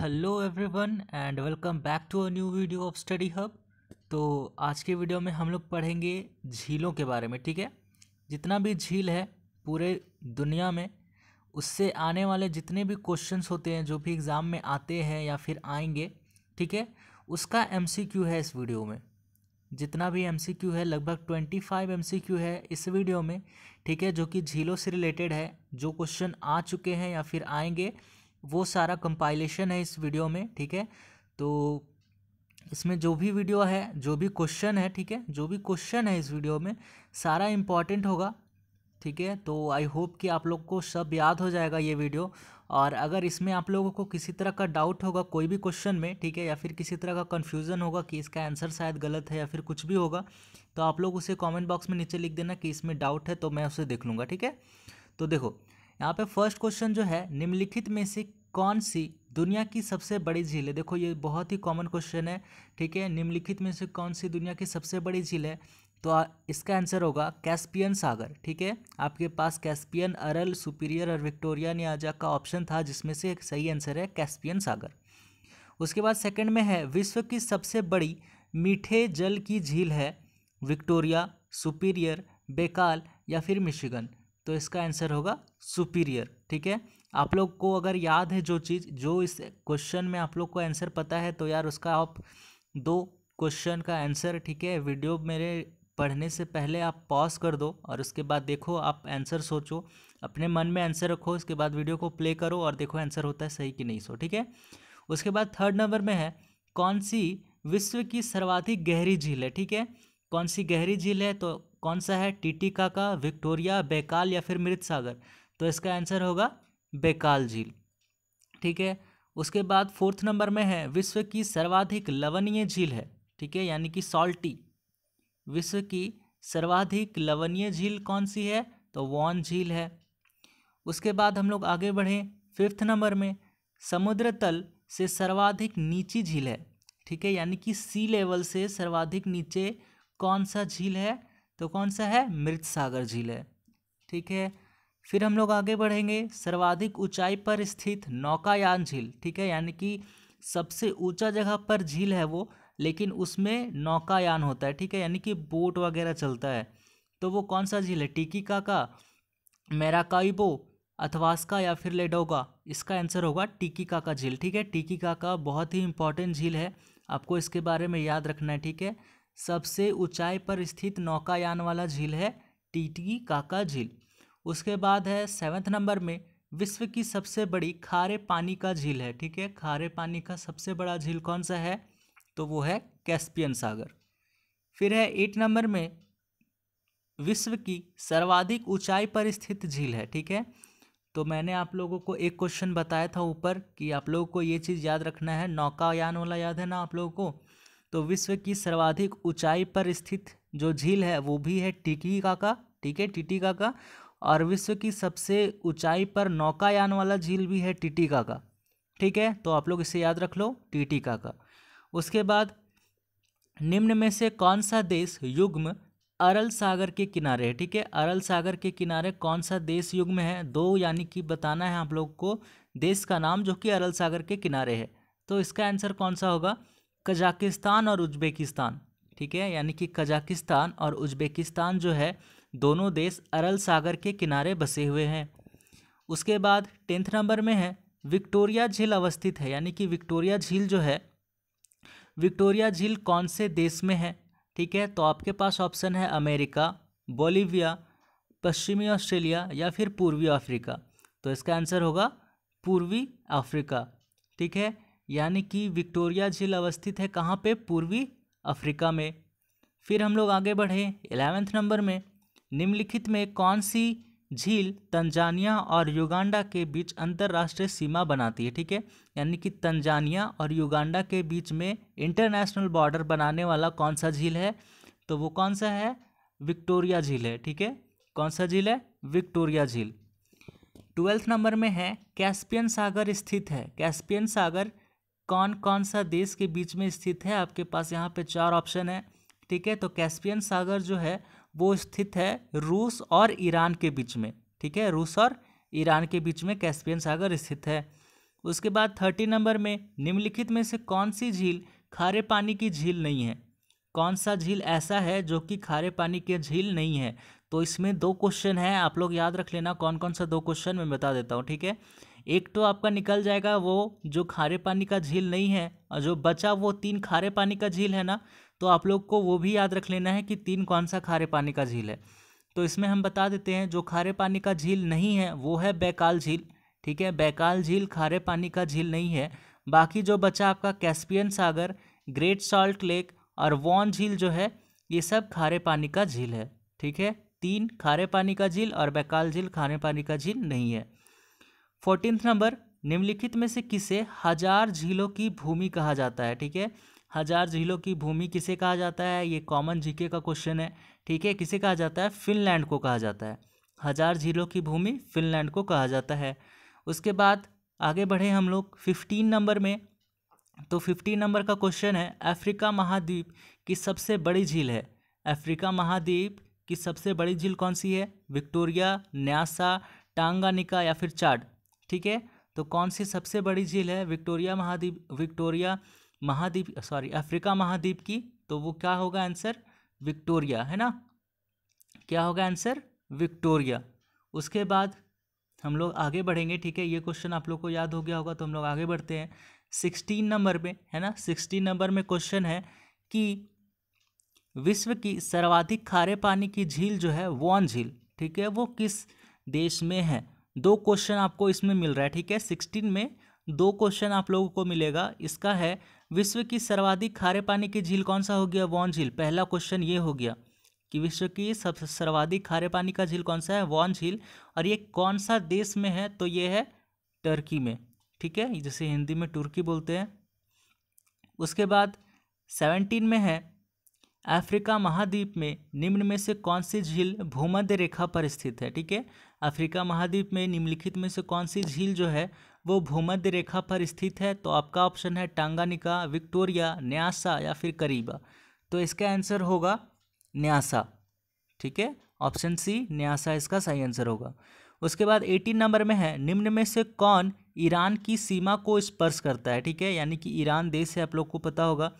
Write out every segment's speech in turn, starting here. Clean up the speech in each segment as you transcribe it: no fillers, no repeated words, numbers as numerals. Hello everyone and welcome back to a new video of study hub. तो आज के video में हम लोग पढ़ेंगे झीलों के बारे में, ठीक है। जितना भी झील है पूरे दुनिया में, उससे आने वाले जितने भी क्वेश्चंस होते हैं जो भी एग्ज़ाम में आते हैं या फिर आएंगे, ठीक है, उसका एमसीक्यू है इस वीडियो में। जितना भी एमसीक्यू है लगभग 25 एमसीक्यू है इस वीडियो में, ठीक है, जो कि झीलों से रिलेटेड है। जो क्वेश्चन आ चुके हैं या फिर आएंगे वो सारा कंपाइलेशन है इस वीडियो में, ठीक है। तो इसमें जो भी वीडियो है, जो भी क्वेश्चन है, ठीक है, जो भी क्वेश्चन है इस वीडियो में सारा इम्पॉर्टेंट होगा, ठीक है। तो आई होप कि आप लोग को सब याद हो जाएगा ये वीडियो। और अगर इसमें आप लोगों को किसी तरह का डाउट होगा कोई भी क्वेश्चन में, ठीक है, या फिर किसी तरह का कन्फ्यूज़न होगा कि इसका आंसर शायद गलत है या फिर कुछ भी होगा, तो आप लोग उसे कॉमेंट बॉक्स में नीचे लिख देना कि इसमें डाउट है, तो मैं उसे देख लूँगा, ठीक है। तो देखो यहाँ पे फर्स्ट क्वेश्चन जो है, निम्नलिखित में से कौन सी दुनिया की सबसे बड़ी झील है। देखो ये बहुत ही कॉमन क्वेश्चन है, ठीक है। निम्नलिखित में से कौन सी दुनिया की सबसे बड़ी झील है, तो इसका आंसर होगा कैस्पियन सागर, ठीक है। आपके पास कैस्पियन, अरल, सुपीरियर और विक्टोरिया न्याजा का ऑप्शन था, जिसमें से एक सही आंसर है कैस्पियन सागर। उसके बाद सेकेंड में है, विश्व की सबसे बड़ी मीठे जल की झील है विक्टोरिया, सुपीरियर, बेकाल या फिर मिशिगन, तो इसका आंसर होगा सुपीरियर, ठीक है। आप लोग को अगर याद है जो चीज़, जो इस क्वेश्चन में आप लोग को आंसर पता है, तो यार उसका आप दो क्वेश्चन का आंसर, ठीक है, वीडियो मेरे पढ़ने से पहले आप पॉज कर दो और उसके बाद देखो, आप आंसर सोचो, अपने मन में आंसर रखो, उसके बाद वीडियो को प्ले करो और देखो आंसर होता है सही कि नहीं, सो ठीक है। उसके बाद थर्ड नंबर में है, कौन सी विश्व की सर्वाधिक गहरी झील है, ठीक है। कौन सी गहरी झील है, तो कौन सा है, टिटिकाका, विक्टोरिया, बेकाल या फिर मृत सागर, तो इसका आंसर होगा बेकाल झील, ठीक है। उसके बाद फोर्थ नंबर में है, विश्व की सर्वाधिक लवणीय झील है, ठीक है, यानी कि सॉल्टी। विश्व की सर्वाधिक लवणीय झील कौन सी है, तो वॉन झील है। उसके बाद हम लोग आगे बढ़ें, फिफ्थ नंबर में, समुद्र तल से सर्वाधिक नीची झील है, ठीक है, यानी कि सी लेवल से सर्वाधिक नीचे कौन सा झील है, तो कौन सा है, मृत सागर झील है, ठीक है। फिर हम लोग आगे बढ़ेंगे, सर्वाधिक ऊंचाई पर स्थित नौकायान झील, ठीक है, यानी कि सबसे ऊंचा जगह पर झील है वो, लेकिन उसमें नौकायान होता है, ठीक है, यानी कि बोट वगैरह चलता है, तो वो कौन सा झील है, टिटिकाका, मेराकाइबो, अथवास्का या फिर लेडोगा, इसका आंसर होगा टिटिकाका झील, ठीक है। टिटिकाका बहुत ही इंपॉर्टेंट झील है, आपको इसके बारे में याद रखना है, ठीक है। सबसे ऊंचाई पर स्थित नौकायान वाला झील है टिटिकाका झील। उसके बाद है सेवन्थ नंबर में, विश्व की सबसे बड़ी खारे पानी का झील है, ठीक है, खारे पानी का सबसे बड़ा झील कौन सा है, तो वो है कैस्पियन सागर। फिर है एट नंबर में, विश्व की सर्वाधिक ऊंचाई पर स्थित झील है, ठीक है। तो मैंने आप लोगों को एक क्वेश्चन बताया था ऊपर कि आप लोगों को ये चीज़ याद रखना है, नौकायान वाला याद है ना आप लोगों को, तो विश्व की सर्वाधिक ऊंचाई पर स्थित जो झील है वो भी है टिटिकाका, ठीक है, टिटिकाका, और विश्व की सबसे ऊंचाई पर नौकायान वाला झील भी है टिटिकाका, ठीक है। तो आप लोग इसे याद रख लो, टिटिकाका। उसके बाद निम्न में से कौन सा देश युग्म अरल सागर के किनारे है, ठीक है, अरल सागर के किनारे कौन सा देश युग्म है, दो यानी कि बताना है आप लोग को देश का नाम जो कि अरल सागर के किनारे है, तो इसका आंसर कौन सा होगा, कजाकिस्तान और उज्बेकिस्तान, ठीक है, यानी कि कजाकिस्तान और उज्बेकिस्तान जो है दोनों देश अरल सागर के किनारे बसे हुए हैं। उसके बाद टेंथ नंबर में है, विक्टोरिया झील अवस्थित है, यानी कि विक्टोरिया झील जो है, विक्टोरिया झील कौन से देश में है, ठीक है, तो आपके पास ऑप्शन है अमेरिका, बोलिविया, पश्चिमी ऑस्ट्रेलिया या फिर पूर्वी अफ्रीका, तो इसका आंसर होगा पूर्वी अफ्रीका, ठीक है, यानी कि विक्टोरिया झील अवस्थित है कहाँ पे, पूर्वी अफ्रीका में। फिर हम लोग आगे बढ़े एलेवेंथ नंबर में, निम्नलिखित में कौन सी झील तंजानिया और युगांडा के बीच अंतर्राष्ट्रीय सीमा बनाती है, ठीक है, यानी कि तंजानिया और युगांडा के बीच में इंटरनेशनल बॉर्डर बनाने वाला कौन सा झील है, तो वो कौन सा है, विक्टोरिया झील है, ठीक है, कौन सा झील है, विक्टोरिया झील। ट्वेल्थ नंबर में है, कैस्पियन सागर स्थित है, कैस्पियन सागर कौन कौन सा देश के बीच में स्थित है, आपके पास यहाँ पे चार ऑप्शन है, ठीक है, तो कैस्पियन सागर जो है वो स्थित है रूस और ईरान के बीच में, ठीक है, रूस और ईरान के बीच में कैस्पियन सागर स्थित है। उसके बाद 30 नंबर में निम्नलिखित में से कौन सी झील खारे पानी की झील नहीं है, कौन सा झील ऐसा है जो कि खारे पानी की झील नहीं है। तो इसमें दो क्वेश्चन हैं, आप लोग याद रख लेना कौन कौन सा दो क्वेश्चन मैं बता देता हूँ, ठीक है। एक तो आपका निकल जाएगा वो जो खारे पानी का झील नहीं है और जो बचा वो 3 खारे पानी का झील है ना, तो आप लोग को वो भी याद रख लेना है कि 3 कौन सा खारे पानी का झील है। तो इसमें हम बता देते हैं जो खारे पानी का झील नहीं है वो है बैकाल झील, ठीक है। बैकाल झील खारे पानी का झील नहीं है। बाकी जो बचा आपका कैस्पियन सागर, ग्रेट सॉल्ट लेक और वॉन झील जो है ये सब खारे पानी का झील है, ठीक है। 3 खारे पानी का झील और बैकाल झील खारे पानी का झील नहीं है। 14th नंबर, निम्नलिखित में से किसे हजार झीलों की भूमि कहा जाता है, ठीक है। हजार झीलों की भूमि किसे कहा जाता है, ये कॉमन जीके का क्वेश्चन है, ठीक है। किसे कहा जाता है, फिनलैंड को कहा जाता है। हजार झीलों की भूमि फिनलैंड को कहा जाता है। उसके बाद आगे बढ़े हम लोग 15 नंबर में, तो 15 नंबर का क्वेश्चन है अफ्रीका महाद्वीप की सबसे बड़ी झील है। अफ्रीका महाद्वीप की सबसे बड़ी झील कौन सी है, विक्टोरिया, न्यासा, टांगानिका या फिर चाड, ठीक है। तो कौन सी सबसे बड़ी झील है, अफ्रीका महाद्वीप की, तो वो क्या होगा आंसर, विक्टोरिया है ना, क्या होगा आंसर, विक्टोरिया। उसके बाद हम लोग आगे बढ़ेंगे, ठीक है। ये क्वेश्चन आप लोग को याद हो गया होगा, तो हम लोग आगे बढ़ते हैं 16 नंबर में, है ना। 16 नंबर में क्वेश्चन है कि विश्व की सर्वाधिक खारे पानी की झील जो है वॉन झील, ठीक है, वो किस देश में है। 2 क्वेश्चन आपको इसमें मिल रहा है, ठीक है। 16 में 2 क्वेश्चन आप लोगों को मिलेगा। इसका है विश्व की सर्वाधिक खारे पानी की झील कौन सा हो गया, वॉन झील। पहला क्वेश्चन ये हो गया कि विश्व की सबसे सर्वाधिक खारे पानी का झील कौन सा है, वॉन झील, और ये कौन सा देश में है, तो ये है टर्की में, ठीक है, जिसे हिंदी में तुर्की बोलते हैं। उसके बाद 17 में है अफ्रीका महाद्वीप में निम्न में से कौन सी झील भूमध्य रेखा पर स्थित है, ठीक है। अफ्रीका महाद्वीप में निम्नलिखित में से कौन सी झील जो है वो भूमध्य रेखा पर स्थित है, तो आपका ऑप्शन है टांगानिका, विक्टोरिया, न्यासा या फिर करीबा। तो इसका आंसर होगा न्यासा, ठीक है, ऑप्शन सी न्यासा इसका सही आंसर होगा। उसके बाद 18 नंबर में है निम्न में से कौन ईरान की सीमा को स्पर्श करता है, ठीक है, यानी कि ईरान देश है, आप लोग को पता होगा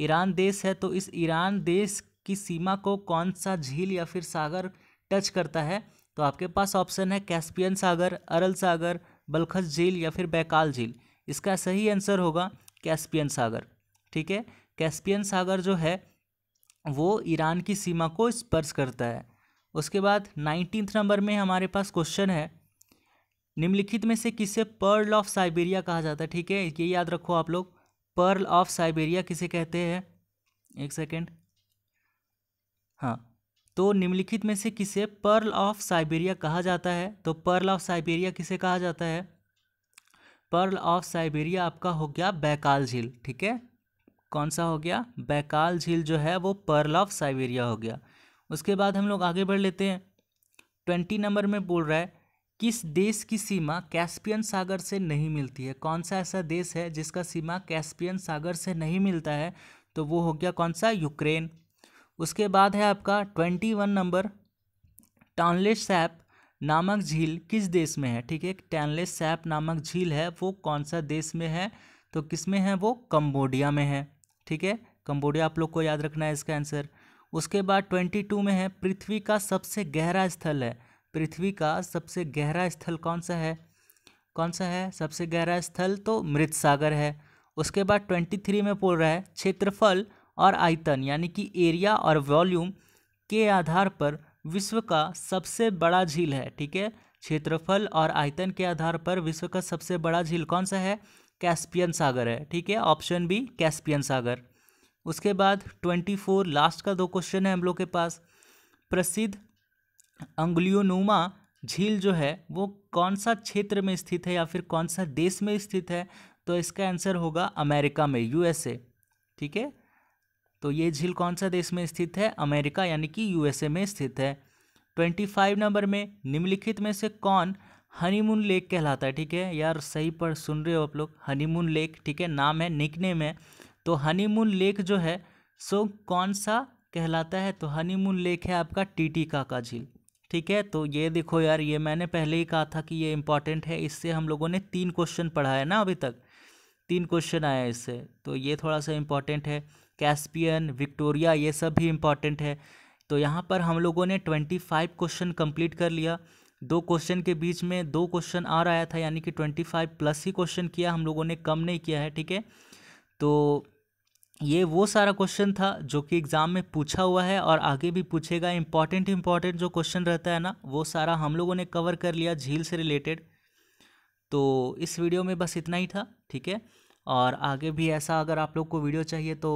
ईरान देश है, तो इस ईरान देश की सीमा को कौन सा झील या फिर सागर टच करता है। तो आपके पास ऑप्शन है कैस्पियन सागर, अरल सागर, बलखस झील या फिर बैकाल झील। इसका सही आंसर होगा कैस्पियन सागर, ठीक है। कैस्पियन सागर जो है वो ईरान की सीमा को स्पर्श करता है। उसके बाद 19th नंबर में हमारे पास क्वेश्चन है निम्नलिखित में से किसे पर्ल ऑफ साइबेरिया कहा जाता है, ठीक है, ये याद रखो आप लोग, पर्ल ऑफ साइबेरिया किसे कहते हैं, एक सेकेंड, हाँ, तो निम्नलिखित में से किसे पर्ल ऑफ साइबेरिया कहा जाता है, तो पर्ल ऑफ साइबेरिया किसे कहा जाता है, पर्ल ऑफ साइबेरिया आपका हो गया बैकाल झील, ठीक है, कौन सा हो गया, बैकाल झील जो है वो पर्ल ऑफ साइबेरिया हो गया। उसके बाद हम लोग आगे बढ़ लेते हैं 20 नंबर में बोल रहा है किस देश की सीमा कैस्पियन सागर से नहीं मिलती है, कौन सा ऐसा देश है जिसका सीमा कैस्पियन सागर से नहीं मिलता है, तो वो हो गया कौन सा, यूक्रेन। उसके बाद है आपका 21 नंबर, टॉनले सैप नामक झील किस देश में है, ठीक है, टॉनले सैप नामक झील है वो कौन सा देश में है, तो किस में है वो, कंबोडिया में है, ठीक है, कंबोडिया आप लोग को याद रखना है इसका आंसर। उसके बाद 22 में है पृथ्वी का सबसे गहरा स्थल है, पृथ्वी का सबसे गहरा स्थल कौन सा है, कौन सा है सबसे गहरा स्थल, तो मृत सागर है। उसके बाद 23 में बोल रहा है क्षेत्रफल और आयतन यानी कि एरिया और वॉल्यूम के आधार पर विश्व का सबसे बड़ा झील है, ठीक है, क्षेत्रफल और आयतन के आधार पर विश्व का सबसे बड़ा झील कौन सा है, कैस्पियन सागर है, ठीक है, ऑप्शन बी कैस्पियन सागर। उसके बाद 24 लास्ट का 2 क्वेश्चन है हम लोग के पास, प्रसिद्ध अंगुलियोनुमा झील जो है वो कौन सा क्षेत्र में स्थित है या फिर कौन सा देश में स्थित है, तो इसका आंसर होगा अमेरिका में, यूएसए, ठीक है। तो ये झील कौन सा देश में स्थित है, अमेरिका यानी कि यूएसए में स्थित है। 25 नंबर में निम्नलिखित में से कौन हनीमून लेक कहलाता है, ठीक है, यार सही पर सुन रहे हो आप लोग, हनीमून लेक, ठीक है, नाम है, निकनेम है, तो हनीमून लेक जो है सो कौन सा कहलाता है, तो हनीमून लेक है आपका टिटिकाका झील, ठीक है। तो ये देखो यार, ये मैंने पहले ही कहा था कि ये इम्पॉर्टेंट है। इससे हम लोगों ने 3 क्वेश्चन पढ़ा है ना, अभी तक 3 क्वेश्चन आया है इससे, तो ये थोड़ा सा इम्पॉर्टेंट है। कैस्पियन, विक्टोरिया, ये सब भी इम्पॉर्टेंट है। तो यहाँ पर हम लोगों ने 25 क्वेश्चन कंप्लीट कर लिया। 2 क्वेश्चन के बीच में 2 क्वेश्चन आ रहा था, यानी कि 25 प्लस ही क्वेश्चन किया हम लोगों ने, कम नहीं किया है, ठीक है। तो ये वो सारा क्वेश्चन था जो कि एग्ज़ाम में पूछा हुआ है और आगे भी पूछेगा। इम्पॉर्टेंट जो क्वेश्चन रहता है ना, वो सारा हम लोगों ने कवर कर लिया झील से रिलेटेड। तो इस वीडियो में बस इतना ही था, ठीक है। और आगे भी ऐसा अगर आप लोग को वीडियो चाहिए तो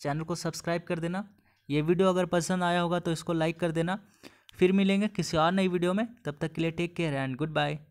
चैनल को सब्सक्राइब कर देना। ये वीडियो अगर पसंद आया होगा तो इसको लाइक कर देना। फिर मिलेंगे किसी और नई वीडियो में, तब तक के लिए take care and good bye.